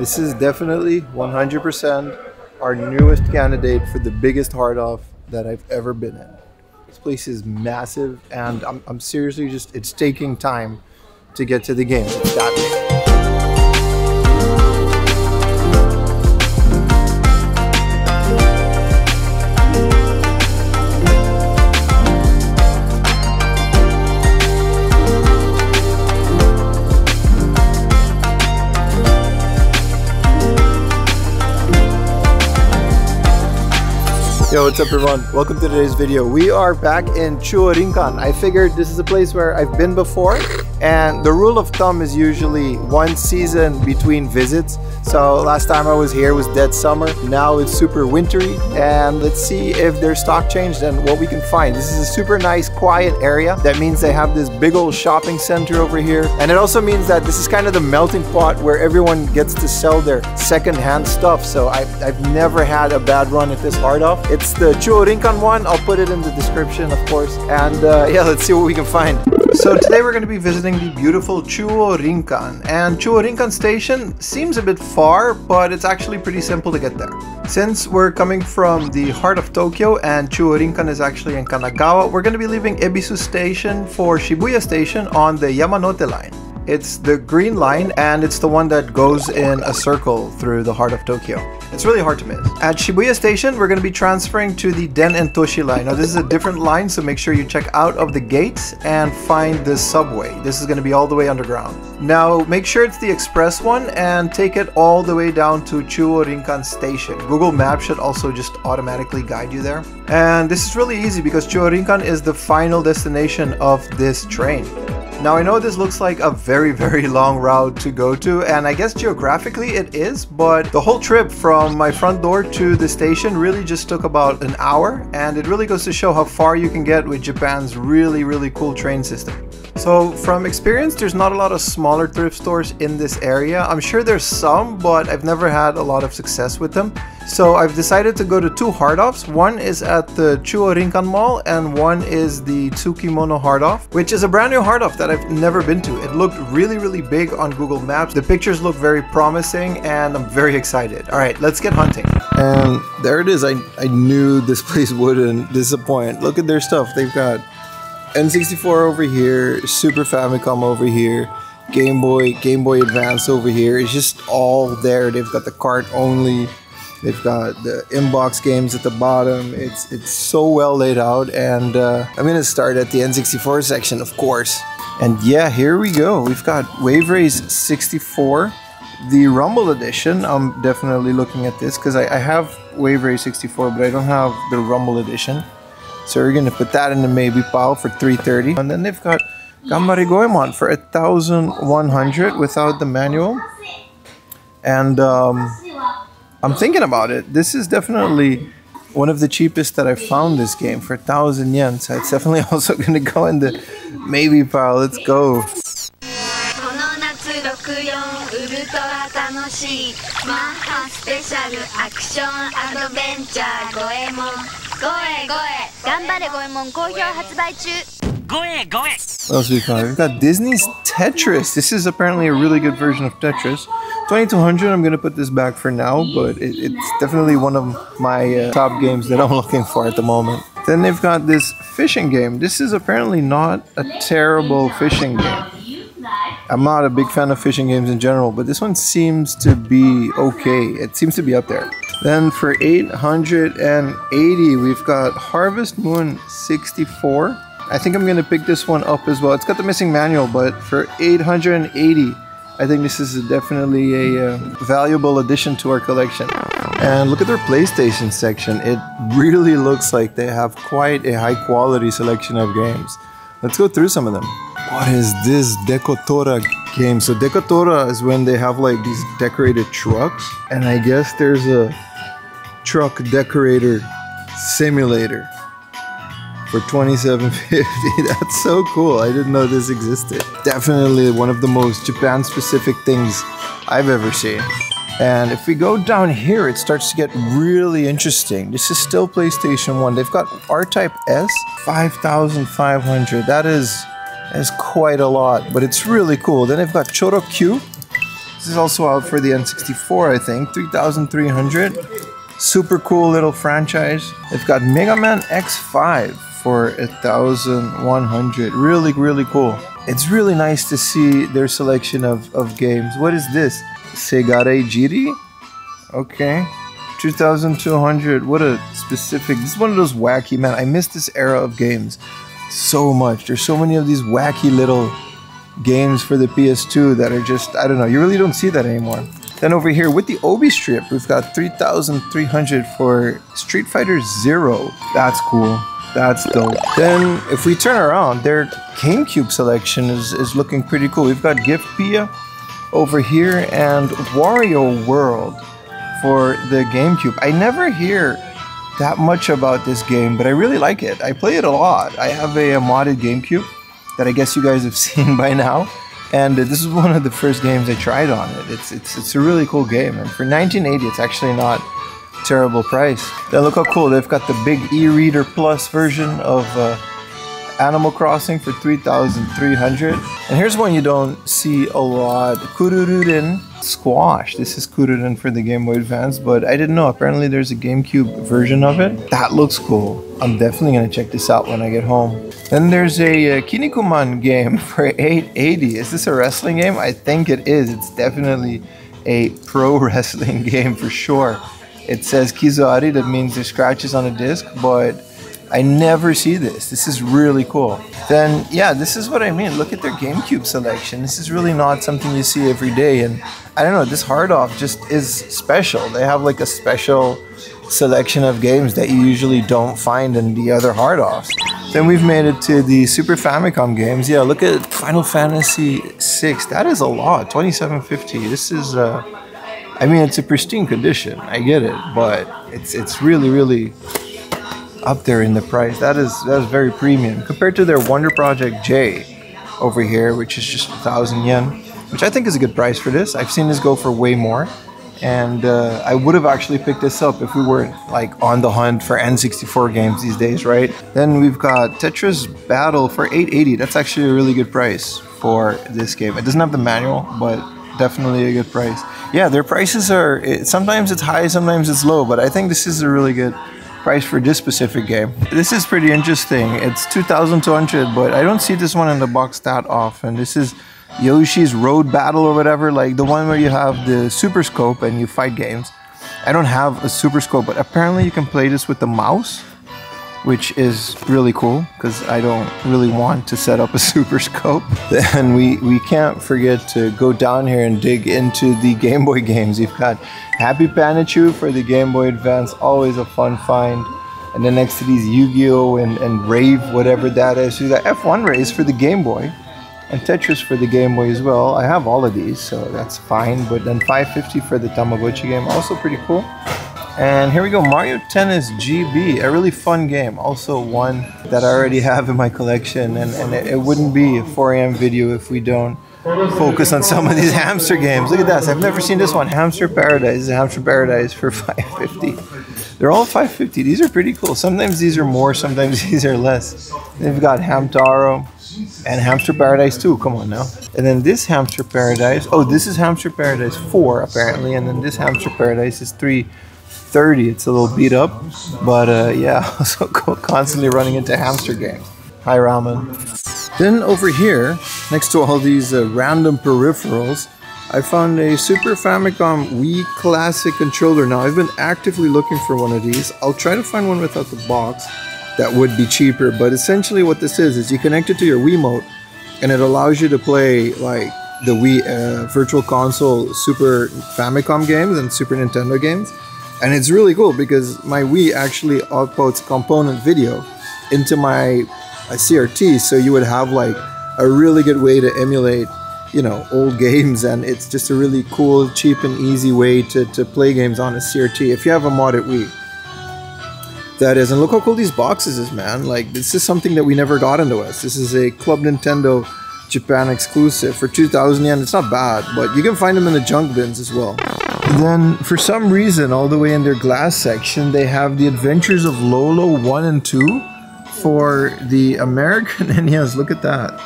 This is definitely 100% our newest candidate for the biggest hard off that I've ever been in. This place is massive, and I'm seriously just, it's taking time to get to the game. It's that big. Yo, what's up everyone? Welcome to today's video. We are back in Chuo Rinkan. I figured this is a place where I've been before, and the rule of thumb is usually one season between visits. So last time I was here was dead summer. Now it's super wintry, and let's see if their stock changed and what we can find. This is a super nice quiet area. That means they have this big old shopping center over here, and it also means that this is kind of the melting pot where everyone gets to sell their second-hand stuff. So I've never had a bad run at this hard off. It's the Chuo Rinkan one. I'll put it in the description, of course. And yeah, let's see what we can find. So today we're going to be visiting the beautiful Chuo Rinkan. And Chuo Rinkan Station seems a bit far, but it's actually pretty simple to get there. Since we're coming from the heart of Tokyo and Chuo Rinkan is actually in Kanagawa, we're going to be leaving Ebisu Station for Shibuya Station on the Yamanote Line. It's the green line, and it's the one that goes in a circle through the heart of Tokyo. It's really hard to miss. At Shibuya Station, we're going to be transferring to the Den-en-Toshi line. Now, this is a different line, so make sure you check out of the gates and find the subway. This is going to be all the way underground. Now, make sure it's the express one and take it all the way down to Chuo Rinkan Station. Google Maps should also just automatically guide you there. And this is really easy because Chuo Rinkan is the final destination of this train. Now, I know this looks like a very long route to go to, and I guess geographically it is, but the whole trip from my front door to the station really just took about an hour, and it really goes to show how far you can get with Japan's really cool train system. So from experience, there's not a lot of smaller thrift stores in this area. I'm sure there's some, but I've never had a lot of success with them. So I've decided to go to two hard-offs. One is at the Chuo Rinkan Mall and one is the Tsukimono hard-off, which is a brand new hard-off that I've never been to. It looked really big on Google Maps. The pictures look very promising and I'm very excited. All right, let's get hunting. And there it is. I knew this place wouldn't disappoint. Look at their stuff. They've got N64 over here, Super Famicom over here, Game Boy Advance over here. It's just all there. They've got the cart only. They've got the inbox games at the bottom. It's so well laid out, and I'm gonna start at the N64 section, of course. And yeah, here we go. We've got Wave Race 64, the Rumble edition. I'm definitely looking at this because I have Wave Race 64, but I don't have the Rumble edition. So we're gonna put that in the maybe pile for 330. And then they've got Ganbare Goemon for 1,100 without the manual. And I'm thinking about it. This is definitely one of the cheapest that I've found this game for 1,000 yen. So it's definitely also gonna go in the maybe pile. Let's go. What else we got? We've got Disney's Tetris. This is apparently a really good version of Tetris. 2200, I'm gonna put this back for now, but it's definitely one of my top games that I'm looking for at the moment. Then they've got this fishing game. This is apparently not a terrible fishing game. I'm not a big fan of fishing games in general, but this one seems to be okay. It seems to be up there. Then for 880, we've got Harvest Moon 64. I think I'm gonna pick this one up as well. It's got the missing manual, but for 880, I think this is definitely a valuable addition to our collection. And look at their PlayStation section. It really looks like they have quite a high quality selection of games. Let's go through some of them. What is this Dekotora game? So Dekotora is when they have like these decorated trucks, and I guess there's a truck decorator simulator for 2750. That's so cool. I didn't know this existed. Definitely one of the most Japan specific things I've ever seen. And if we go down here, it starts to get really interesting. This is still PlayStation 1. They've got R-Type S 5500. That is quite a lot, but it's really cool. Then they've got Choro-Q This is also out for the N64, I think. 3,300. Super cool little franchise. They've got Mega Man X5 for 1,100. Really, really cool. It's really nice to see their selection of games. What is this? Segare Jiri? Okay. 2,200. What a specific... This is one of those wacky... Man, I miss this era of games so much. There's so many of these wacky little games for the PS2 that are just... I don't know. You really don't see that anymore. Then over here with the Obi strip, we've got 3,300 for Street Fighter Zero. That's cool. That's dope. Then if we turn around, their GameCube selection is looking pretty cool. We've got Giftpia over here and Wario World for the GameCube. I never hear that much about this game, but I really like it. I play it a lot. I have a modded GameCube that I guess you guys have seen by now. And this is one of the first games I tried on it. It's a really cool game. And for 1980, it's actually not a terrible price. Now look how cool. They've got the big e-reader plus version of Animal Crossing for 3,300. And here's one you don't see a lot. Kurururin Squash. This is Kururin for the Game Boy Advance, but I didn't know. Apparently there's a GameCube version of it. That looks cool. I'm definitely going to check this out when I get home. Then there's a Kinikuman game for 880. Is this a wrestling game? I think it is. It's definitely a pro wrestling game for sure. It says Kizuari. That means there's scratches on a disc, but I never see this. This is really cool. Then, yeah, this is what I mean. Look at their GameCube selection. This is really not something you see every day. And I don't know, this Hard Off just is special. They have like a special selection of games that you usually don't find in the other Hard Offs. Then we've made it to the Super Famicom games. Yeah, look at Final Fantasy VI. That is a lot, 2750. This is, I mean, it's a pristine condition. I get it, but it's really, really up there in the price. That is very premium compared to their Wonder Project J over here, which is just 1,000 yen, which I think is a good price for this. I've seen this go for way more, and I would have actually picked this up if we weren't like on the hunt for N64 games these days, right? Then we've got Tetris Battle for 880. That's actually a really good price for this game. It doesn't have the manual, but definitely a good price. Yeah, their prices are sometimes it's high, sometimes it's low, but I think this is a really good price for this specific game. This is pretty interesting. It's 2,200, but I don't see this one in the box that often. This is Yoshi's Road Battle or whatever, like the one where you have the Super Scope and you fight games. I don't have a Super Scope, but apparently you can play this with the mouse, which is really cool because I don't really want to set up a Super Scope. Then we can't forget to go down here and dig into the Game Boy games. You've got Happy Panachu for the Game Boy Advance, always a fun find. And then next to these Yu Gi Oh and Rave, whatever that is. You got F1 Race for the Game Boy and Tetris for the Game Boy as well. I have all of these, so that's fine. But then 550 for the Tamagotchi game, also pretty cool. And here we go, Mario Tennis GB, a really fun game. Also one that I already have in my collection, and it wouldn't be a 4 AM video if we don't focus on some of these hamster games. Look at this, I've never seen this one. Hamster Paradise. This is Hamster Paradise for 550. They're all 550, these are pretty cool. Sometimes these are more, sometimes these are less. They've got Hamtaro and Hamster Paradise 2, come on now. And then this Hamster Paradise, oh, this is Hamster Paradise 4 apparently, and then this Hamster Paradise is 330. It's a little beat up, but yeah, also constantly running into hamster games. Hi, Ramen. Then over here, next to all these random peripherals, I found a Super Famicom Wii Classic controller. Now, I've been actively looking for one of these. I'll try to find one without the box. That would be cheaper, but essentially what this is you connect it to your Wiimote, and it allows you to play, like, the Wii Virtual Console Super Famicom games and Super Nintendo games. And it's really cool because my Wii actually outputs component video into my CRT, so you would have like a really good way to emulate, you know, old games, and it's just a really cool, cheap and easy way to play games on a CRT if you have a modded Wii. That is, and look how cool these boxes is, man. Like, this is something that we never got in the West. This is a Club Nintendo Japan exclusive for 2,000 yen. It's not bad, but you can find them in the junk bins as well. Then, for some reason, all the way in their glass section, they have the Adventures of Lolo 1 and 2 for the American NES. Look at that.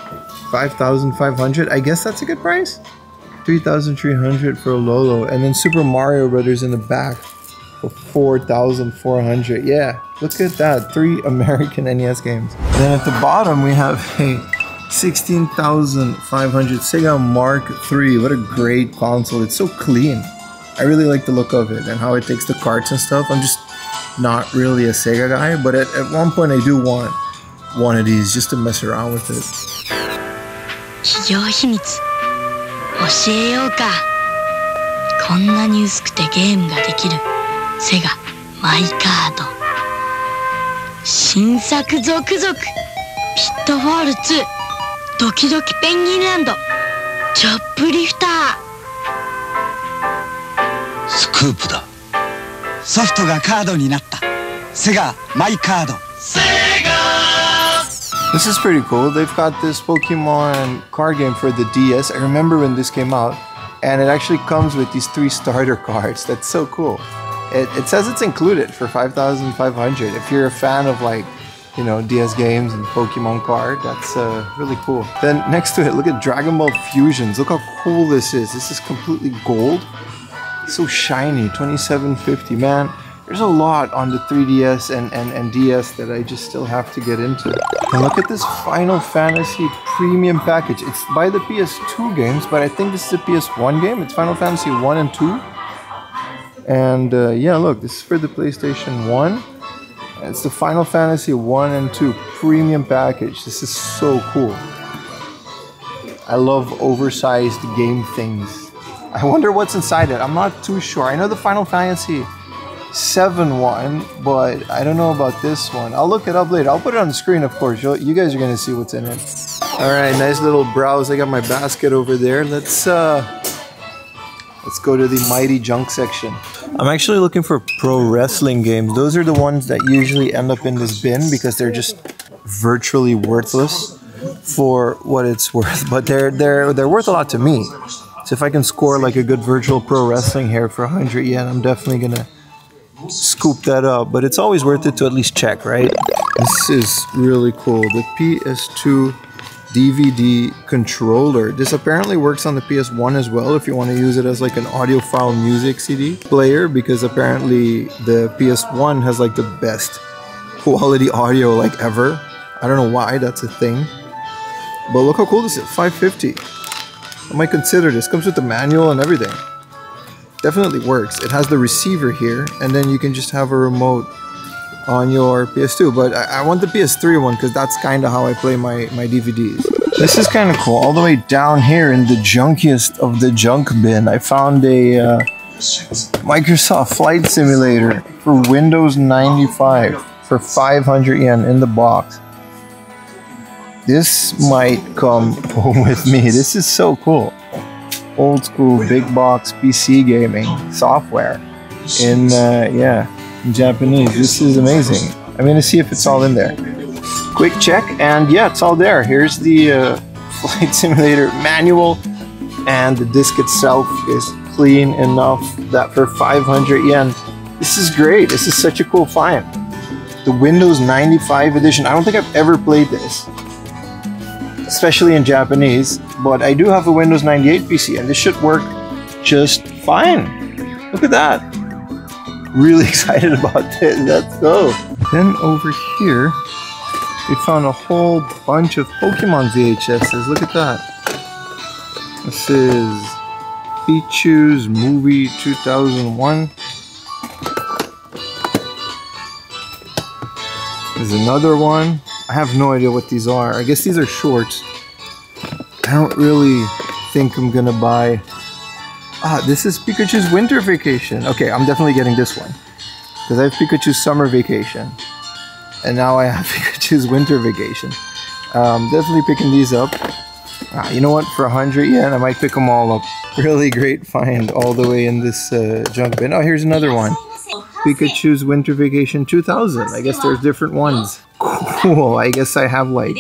5,500. I guess that's a good price. 3,300 for Lolo, and then Super Mario Brothers in the back for 4,400. Yeah, look at that, 3 American NES games. And then at the bottom we have a 16,500 Sega Mark III. What a great console, it's so clean. I really like the look of it and how it takes the carts and stuff. I'm just not really a Sega guy, but at one point I do want one of these just to mess around with it. This is pretty cool. They've got this Pokemon card game for the DS. I remember when this came out, and it actually comes with these 3 starter cards. That's so cool. It says it's included for 5,500. If you're a fan of, like, you know, DS games and Pokemon card, that's really cool. Then next to it, look at Dragon Ball Fusions. Look how cool this is. This is completely gold. It's so shiny, 2750, man. There's a lot on the 3DS and DS that I just still have to get into. And look at this Final Fantasy Premium Package. It's by the PS2 games, but I think this is a PS1 game. It's Final Fantasy 1 and 2. And yeah, look, this is for the PlayStation 1. It's the Final Fantasy 1 and 2 Premium Package. This is so cool. I love oversized game things. I wonder what's inside it. I'm not too sure. I know the Final Fantasy 7 one, but I don't know about this one. I'll look it up later. I'll put it on the screen, of course. You guys are gonna see what's in it. All right, nice little browse. I got my basket over there. Let's go to the Mighty Junk section. I'm actually looking for pro wrestling games. Those are the ones that usually end up in this bin because they're just virtually worthless for what it's worth. But they're worth a lot to me. So if I can score like a good virtual pro wrestling here for 100 yen, I'm definitely gonna scoop that up, but it's always worth it to at least check, right? This is really cool. The PS2 DVD controller. This apparently works on the PS1 as well if you want to use it as like an audiophile music CD player, because apparently the PS1 has like the best quality audio like ever. I don't know why that's a thing. But look how cool this is, 550. I might consider this. Comes with the manual and everything. Definitely works. It has the receiver here, and then you can just have a remote on your PS2. But I want the PS3 one because that's kind of how I play my DVDs. This is kind of cool. All the way down here in the junkiest of the junk bin, I found a Microsoft Flight Simulator for Windows 95 for 500 yen in the box. This might come home with me. This is so cool. Old school big box PC gaming software in in Japanese. This is amazing. I'm gonna see if it's all in there. Quick check, and yeah, it's all there. Here's the Flight Simulator manual, and the disc itself is clean enough that for 500 yen, this is great. This is such a cool find. The Windows 95 edition. I don't think I've ever played this, especially in Japanese, but I do have a Windows 98 PC, and this should work just fine. Look at that. Really excited about this. Let's go. Then over here, we found a whole bunch of Pokemon VHSs. Look at that. This is Pichu's Movie 2001. There's another one. I have no idea what these are. I guess these are shorts. I don't really think I'm gonna buy... Ah, this is Pikachu's Winter Vacation. Okay, I'm definitely getting this one, because I have Pikachu's Summer Vacation, and now I have Pikachu's Winter Vacation. Definitely picking these up. Ah, you know what? For 100 yen, I might pick them all up. Really great find all the way in this junk bin. Oh, here's another one. Pikachu's Winter Vacation 2000. I guess there's different ones. Cool, I guess I have like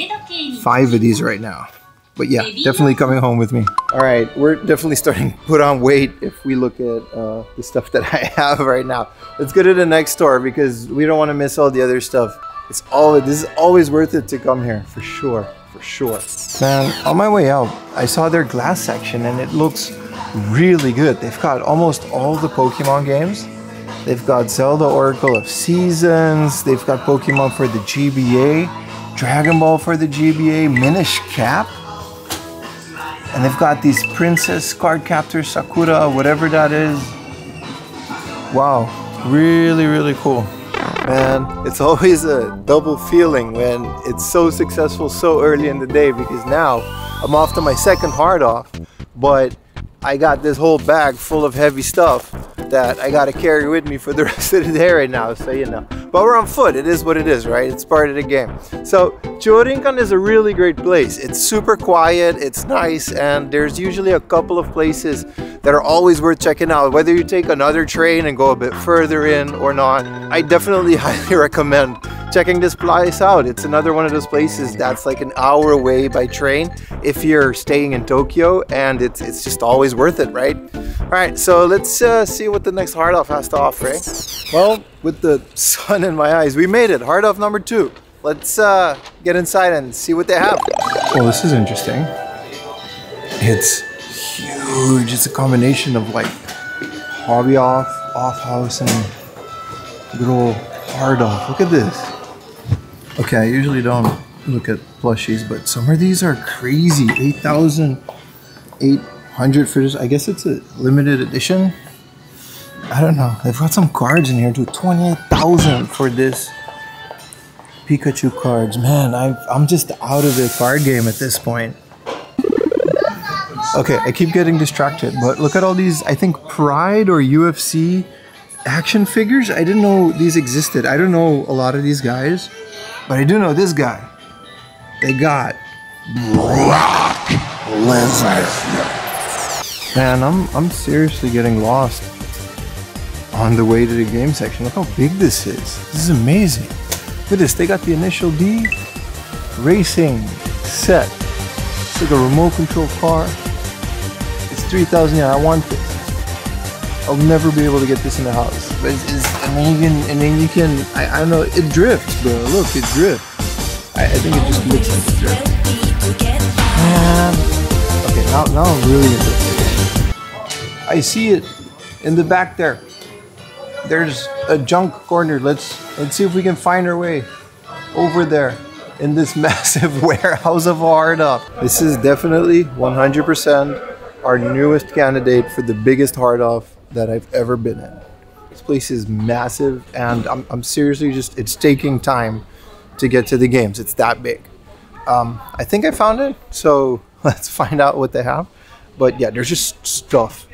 5 of these right now. But yeah, definitely coming home with me. All right, we're definitely starting to put on weight if we look at the stuff that I have right now. Let's go to the next store because we don't want to miss all the other stuff. This is always worth it to come here, for sure, for sure. Man, on my way out, I saw their glass section and it looks really good. They've got almost all the Pokemon games. They've got Zelda Oracle of Seasons, they've got Pokemon for the GBA, Dragon Ball for the GBA, Minish Cap, and they've got these Princess Card Captor Sakura, whatever that is. Wow, really, really cool. Man, it's always a double feeling when it's so successful so early in the day, because now I'm off to my second hard off, but I got this whole bag full of heavy stuff that I gotta carry with me for the rest of the day right now, so you know. But we're on foot, it is what it is, right? It's part of the game. So Chuo Rinkan is a really great place. It's super quiet, it's nice, and there's usually a couple of places that are always worth checking out, whether you take another train and go a bit further in or not. I definitely highly recommend checking this place out. It's another one of those places that's like an hour away by train if you're staying in Tokyo, and it's just always worth it, right? All right, so let's see what the next hard off has to offer, eh? Well, with the sun in my eyes, we made it. Hard off number 2. Let's get inside and see what they have. Well, this is interesting. It's huge. It's a combination of like hobby off, off house, and good old hard off. Look at this. Okay, I usually don't look at plushies, but some of these are crazy. 8,800 for this. I guess it's a limited edition. I don't know. They've got some cards in here too. 28,000 for this Pikachu cards. Man, I'm just out of the card game at this point. Okay, I keep getting distracted, but look at all these, I think Pride or UFC action figures. I didn't know these existed. I don't know a lot of these guys. But I do know this guy. They got Brock Lesnar. Man, I'm seriously getting lost on the way to the game section. Look how big this is. This is amazing. Look at this. They got the Initial D racing set. It's like a remote control car. It's 3,000 yen. I want this. I'll never be able to get this in the house. But I don't know, it drifts, bro. Look, it drifts. I think it just looks like it drifts. Man. Okay, now I'm really interested. I see it in the back there. There's a junk corner. Let's see if we can find our way over there in this massive warehouse of hard off. This is definitely 100% our newest candidate for the biggest hard off that I've ever been in. This place is massive, and I'm seriously just, it's taking time to get to the games. It's that big. I think I found it, so let's find out what they have. But yeah, there's just stuff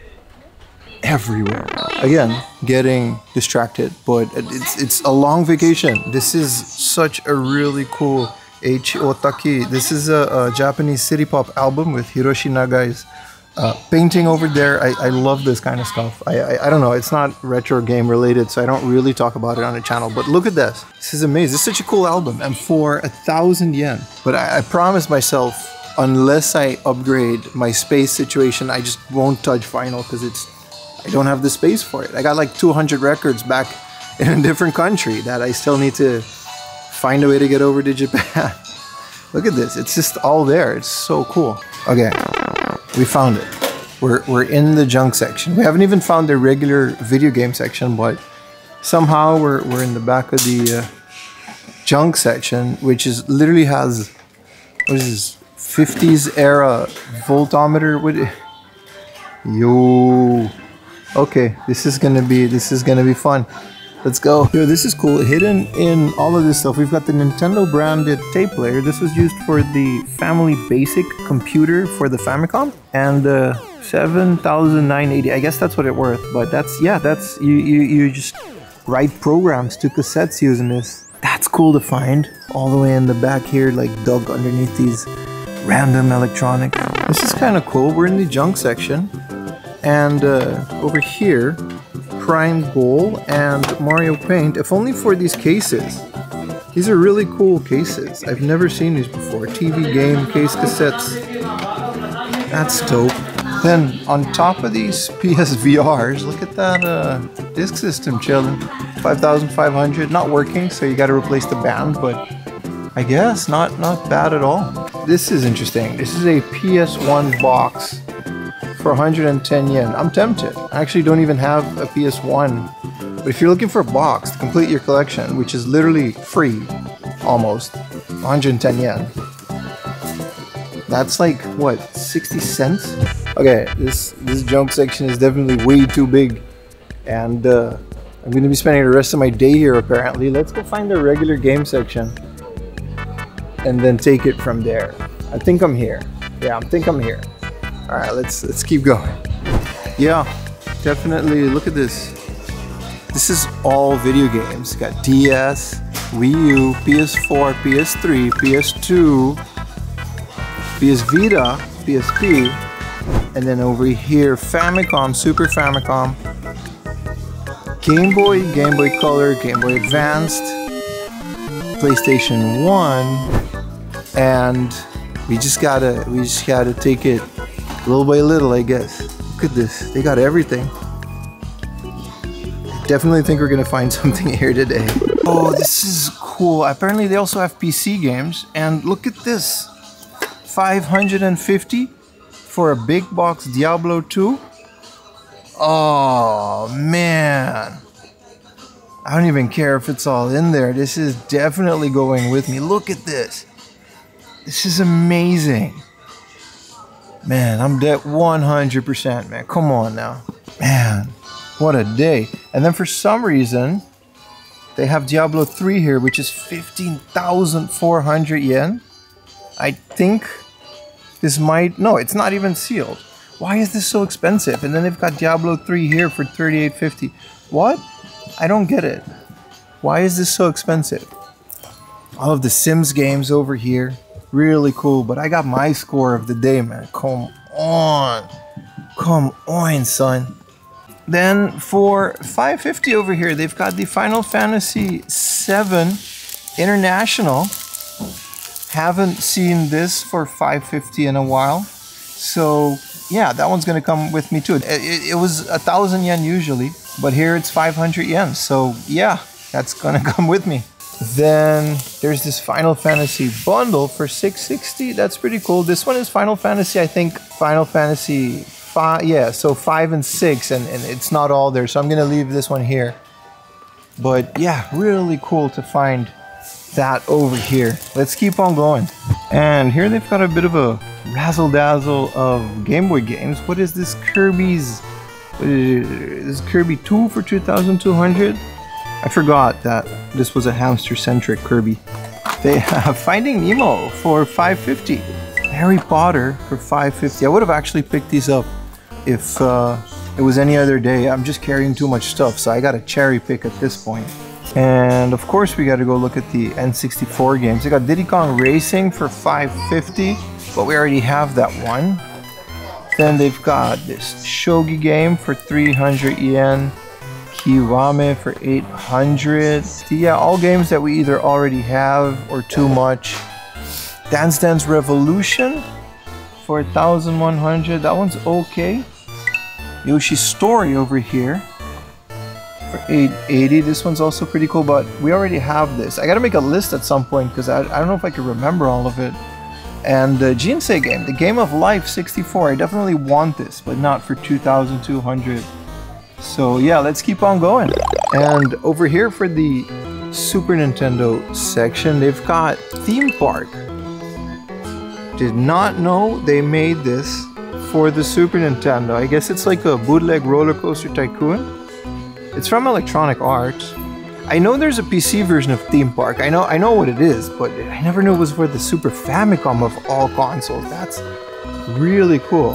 everywhere. Again, getting distracted, but it's a long vacation. This is such a really cool H-Otaki. This is a Japanese city pop album with Hiroshi Nagai's painting over there. I love this kind of stuff. I don't know, it's not retro game related, so I don't really talk about it on the channel, but look at this. This is amazing. This is such a cool album, and for 1,000 yen. But I promised myself, unless I upgrade my space situation, I just won't touch Final, because I don't have the space for it. I got like 200 records back in a different country that I still need to find a way to get over to Japan. Look at this, it's just all there. It's so cool. Okay. We found it. We're in the junk section. We haven't even found the regular video game section, but somehow we're in the back of the junk section, which is literally has, what is this, 50s era voltometer? What? Yo. Okay, this is gonna be fun. Let's go. Yo, this is cool. Hidden in all of this stuff, we've got the Nintendo branded tape player. This was used for the Family Basic computer for the Famicom, and 7,980. I guess that's what it's worth. But that's you just write programs to cassettes using this. That's cool to find. All the way in the back here, like dug underneath these random electronics. This is kind of cool. We're in the junk section, and over here, Prime Goal and Mario Paint, if only for these cases. These are really cool cases. I've never seen these before. TV game case cassettes. That's dope. Then on top of these PSVRs, look at that disc system chilling. 5,500, not working, so you got to replace the band, but I guess not bad at all. This is interesting. This is a PS1 box for 110 yen. I'm tempted. I actually don't even have a PS1. But if you're looking for a box to complete your collection, which is literally free, almost, 110 yen. That's like, what, 60 cents? Okay, this junk section is definitely way too big. And I'm going to be spending the rest of my day here apparently. Let's go find the regular game section and then take it from there. I think I'm here. Yeah, I think I'm here. All right, let's keep going. Yeah, definitely. Look at this. This is all video games. Got DS, Wii U, PS4, PS3, PS2, PS Vita, PSP, and then over here Famicom, Super Famicom, Game Boy, Game Boy Color, Game Boy Advanced, PlayStation 1, and we just gotta take it little by little, I guess. Look at this, they got everything. Definitely think we're gonna find something here today. Oh, this is cool. Apparently they also have PC games, and look at this, 550 for a big box Diablo 2. Oh man, I don't even care if it's all in there. This is definitely going with me. Look at this. This is amazing. Man, I'm dead 100%, man. Come on now. Man, what a day. And then for some reason, they have Diablo 3 here, which is 15,400 yen. I think this might... No, it's not even sealed. Why is this so expensive? And then they've got Diablo 3 here for 38.50. What? I don't get it. Why is this so expensive? All of the Sims games over here. Really cool, but I got my score of the day, man. Come on. Come on, son. Then for 550 over here, they've got the Final Fantasy VII International. Haven't seen this for 550 in a while. So yeah, that one's gonna come with me too. It was 1,000 yen usually, but here it's 500 yen. So yeah, that's gonna come with me. Then there's this Final Fantasy bundle for 660. That's pretty cool. This one is Final Fantasy, I think Final Fantasy 5. Yeah, so 5 and 6, and it's not all there. So I'm gonna leave this one here. But yeah, really cool to find that over here. Let's keep on going. And here they've got a bit of a razzle-dazzle of Game Boy games. What is this? Kirby's... This Kirby 2 for 2,200? I forgot that this was a hamster-centric Kirby. They have Finding Nemo for 550. Harry Potter for 550. I would have actually picked these up if it was any other day. I'm just carrying too much stuff, so I gotta cherry pick at this point. And of course we got to go look at the N64 games. They got Diddy Kong Racing for 550, but we already have that one. Then they've got this Shogi game for 300 yen, Kiwame for 800. Yeah, all games that we either already have or too much. Dance Dance Revolution for 1,100. That one's okay. Yoshi's Story over here for 880. This one's also pretty cool, but we already have this. I gotta make a list at some point because I don't know if I can remember all of it. And the Jinsei game, the Game of Life 64. I definitely want this, but not for 2,200. So yeah, let's keep on going. And over here for the Super Nintendo section, they've got Theme Park. Did not know they made this for the Super Nintendo. I guess it's like a bootleg Roller Coaster Tycoon. It's from Electronic Arts. I know there's a PC version of Theme Park. I know what it is, but I never knew it was for the Super Famicom of all consoles. That's really cool.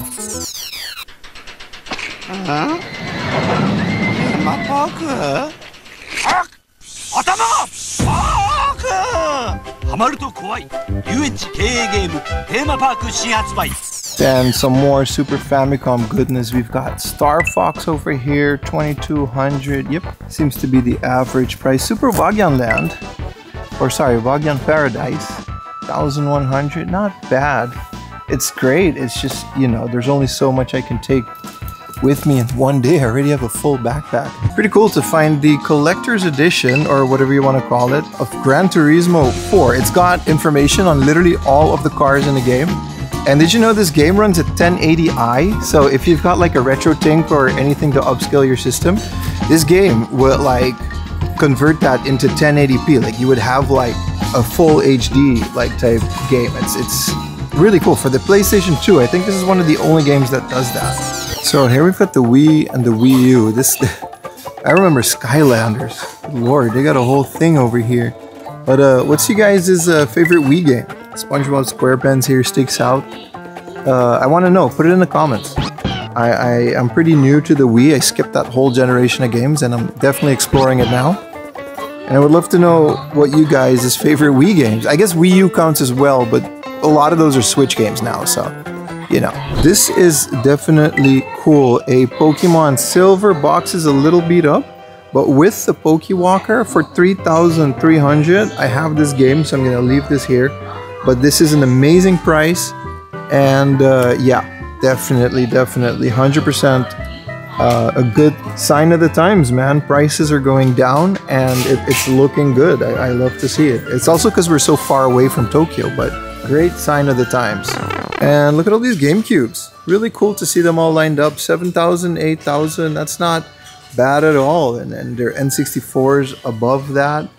And some more Super Famicom goodness. We've got Star Fox over here, 2,200. Yep, seems to be the average price. Super Wagian Land, or sorry, Wagian Paradise, 1,100. Not bad. It's great. It's just, you know, there's only so much I can take with me in one day. I already have a full backpack. Pretty cool to find the collector's edition, or whatever you want to call it, of Gran Turismo 4. It's got information on literally all of the cars in the game. And did you know this game runs at 1080i? So if you've got like a RetroTink or anything to upscale your system, this game will like convert that into 1080p. Like you would have like a full HD like type game. It's really cool. For the PlayStation 2, I think this is one of the only games that does that. So here we've got the Wii and the Wii U. This I remember Skylanders. Good lord, they got a whole thing over here. But what's you guys' favorite Wii game? SpongeBob SquarePants here sticks out. I want to know. Put it in the comments. I'm pretty new to the Wii. I skipped that whole generation of games and I'm definitely exploring it now. And I would love to know what you guys' favorite Wii games. I guess Wii U counts as well, but a lot of those are Switch games now, so, you know. This is definitely cool. A Pokemon Silver box is a little beat up, but with the PokeWalker for 3,300, I have this game, so I'm going to leave this here. But this is an amazing price, and yeah, definitely, 100% a good sign of the times, man. Prices are going down, and it's looking good. I love to see it. It's also because we're so far away from Tokyo, but great sign of the times. And look at all these GameCubes. Really cool to see them all lined up. 7,000, 8,000, that's not bad at all. And their N64s above that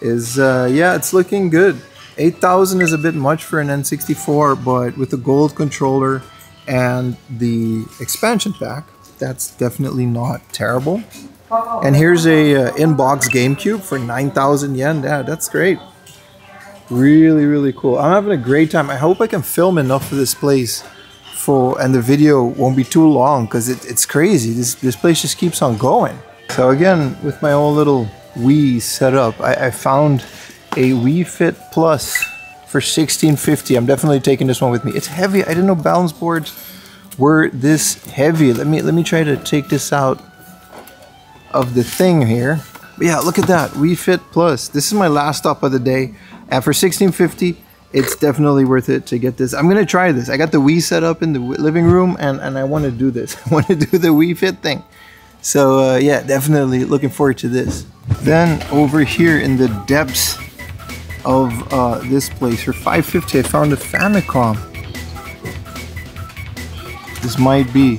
is, yeah, it's looking good. 8,000 is a bit much for an N64, but with the gold controller and the expansion pack, that's definitely not terrible. And here's a in-box GameCube for 9,000 yen. Yeah, that's great. Really cool. I'm having a great time. I hope I can film enough for this place, and the video won't be too long, because it's crazy. This place just keeps on going. So again, with my own little Wii setup, I found a Wii Fit Plus for 1650. I'm definitely taking this one with me. It's heavy. I didn't know balance boards were this heavy. Let me try to take this out of the thing here. But yeah, look at that Wii Fit Plus. This is my last stop of the day. And for 1650, it's definitely worth it to get this. I'm gonna try this. I got the Wii set up in the living room, and I want to do this. I want to do the Wii Fit thing. So yeah, definitely looking forward to this. Then over here in the depths of this place for 550, I found a Famicom. This might be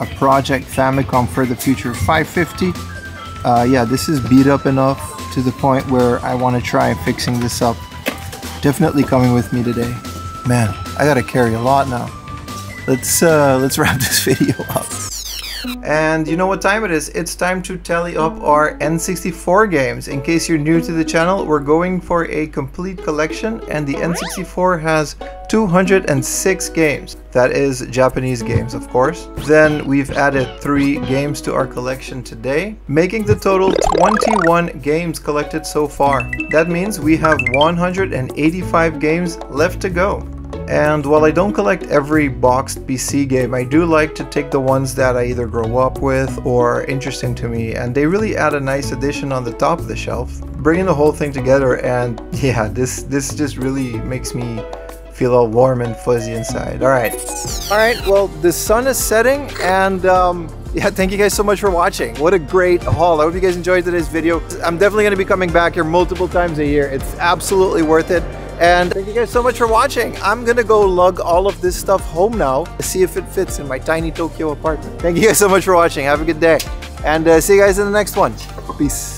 a Project Famicom for the future. 550. Yeah, this is beat up enough to the point where I want to try fixing this up. Definitely coming with me today, man. I gotta carry a lot now. Let's wrap this video up. And you know what time it is? It's time to tally up our N64 games. In case you're new to the channel, we're going for a complete collection, and the N64 has 206 games. That is Japanese games, of course. Then we've added 3 games to our collection today, making the total 21 games collected so far. That means we have 185 games left to go. And while I don't collect every boxed PC game, I do like to take the ones that I either grow up with or are interesting to me, and they really add a nice addition on the top of the shelf, bringing the whole thing together. And yeah, this just really makes me feel all warm and fuzzy inside. All right, well, the sun is setting, and yeah, thank you guys so much for watching. What a great haul. I hope you guys enjoyed today's video. I'm definitely going to be coming back here multiple times a year. It's absolutely worth it. And thank you guys so much for watching. I'm gonna go lug all of this stuff home now, see if it fits in my tiny Tokyo apartment. Thank you guys so much for watching. Have a good day. And see you guys in the next one. Peace.